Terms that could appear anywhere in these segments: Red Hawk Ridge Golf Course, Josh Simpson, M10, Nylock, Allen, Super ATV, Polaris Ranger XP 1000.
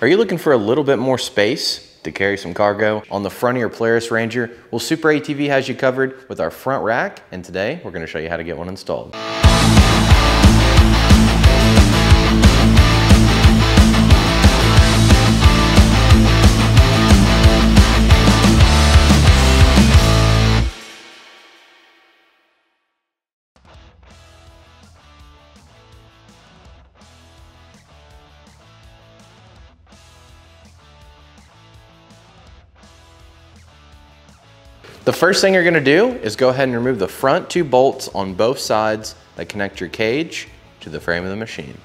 Are you looking for a little bit more space to carry some cargo on the front of your Polaris Ranger? Well, Super ATV has you covered with our front rack, and today we're going to show you how to get one installed. The first thing you're gonna do is go ahead and remove the front two bolts on both sides that connect your cage to the frame of the machine.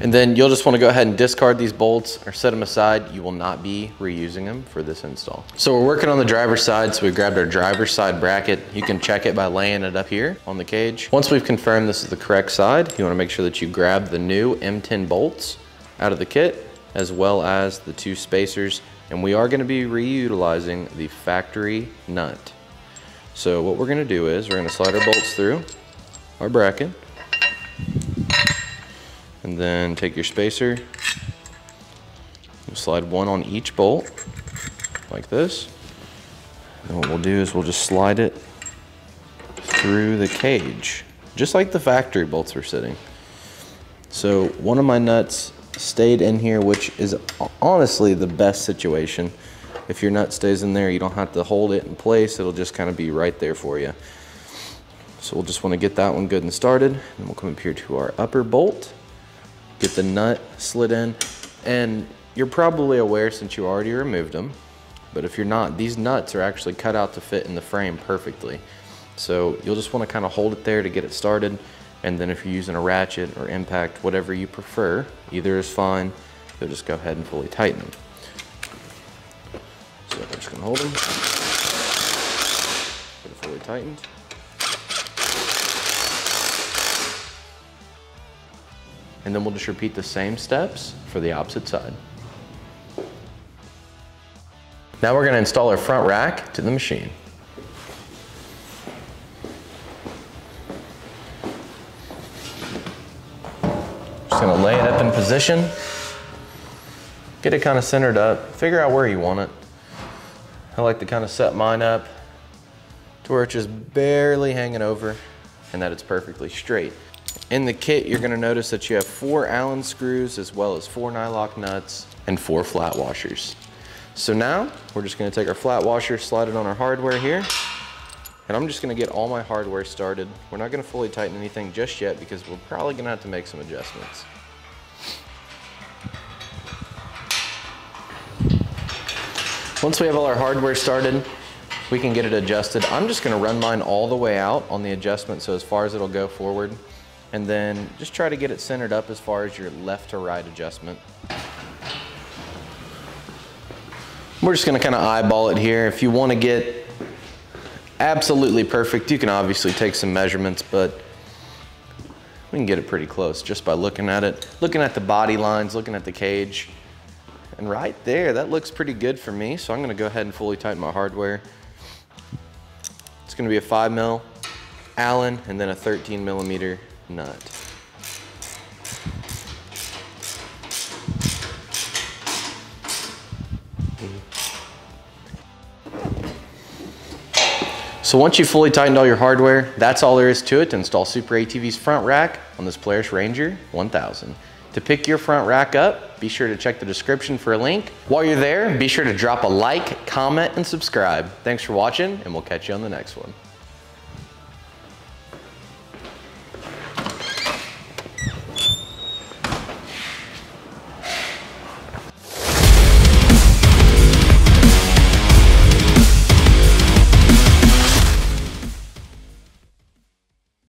And then you'll just wanna go ahead and discard these bolts or set them aside. You will not be reusing them for this install. So we're working on the driver's side, so we grabbed our driver's side bracket. You can check it by laying it up here on the cage. Once we've confirmed this is the correct side, you wanna make sure that you grab the new M10 bolts out of the kit, as well as the two spacers. And we are gonna be reutilizing the factory nut. So what we're gonna do is we're gonna slide our bolts through our bracket, and then take your spacer, you'll slide one on each bolt, like this. And what we'll do is we'll just slide it through the cage, just like the factory bolts were sitting. So one of my nuts stayed in here, which is honestly the best situation. If your nut stays in there, you don't have to hold it in place, it'll just kind of be right there for you. So we'll just want to get that one good and started, and we'll come up here to our upper bolt, get the nut slid in, and you're probably aware since you already removed them, but if you're not, these nuts are actually cut out to fit in the frame perfectly. So you'll just wanna kinda hold it there to get it started, and then if you're using a ratchet or impact, whatever you prefer, either is fine, you'll just go ahead and fully tighten them. So we're just gonna hold them, get it fully tightened. And then we'll just repeat the same steps for the opposite side. Now we're gonna install our front rack to the machine. Just gonna lay it up in position, get it kind of centered up, figure out where you want it. I like to kind of set mine up to where it's just barely hanging over and that it's perfectly straight. In the kit, you're gonna notice that you have 4 Allen screws as well as 4 Nylock nuts and 4 flat washers. So now, we're just gonna take our flat washer, slide it on our hardware here, and I'm just gonna get all my hardware started. We're not gonna fully tighten anything just yet because we're probably gonna have to make some adjustments. Once we have all our hardware started, we can get it adjusted. I'm just gonna run mine all the way out on the adjustment, so as far as it'll go forward. And then just try to get it centered up as far as your left to right adjustment. We're just gonna kinda eyeball it here. If you wanna get absolutely perfect, you can obviously take some measurements, but we can get it pretty close just by looking at it, looking at the body lines, looking at the cage. And right there, that looks pretty good for me. So I'm gonna go ahead and fully tighten my hardware. It's gonna be a 5mm Allen and then a 13mm nut. So once you've fully tightened all your hardware, that's all there is to it to install Super ATV's front rack on this Polaris Ranger 1000. To pick your front rack up, be sure to check the description for a link. While you're there, be sure to drop a like, comment, and subscribe. Thanks for watching, and we'll catch you on the next one.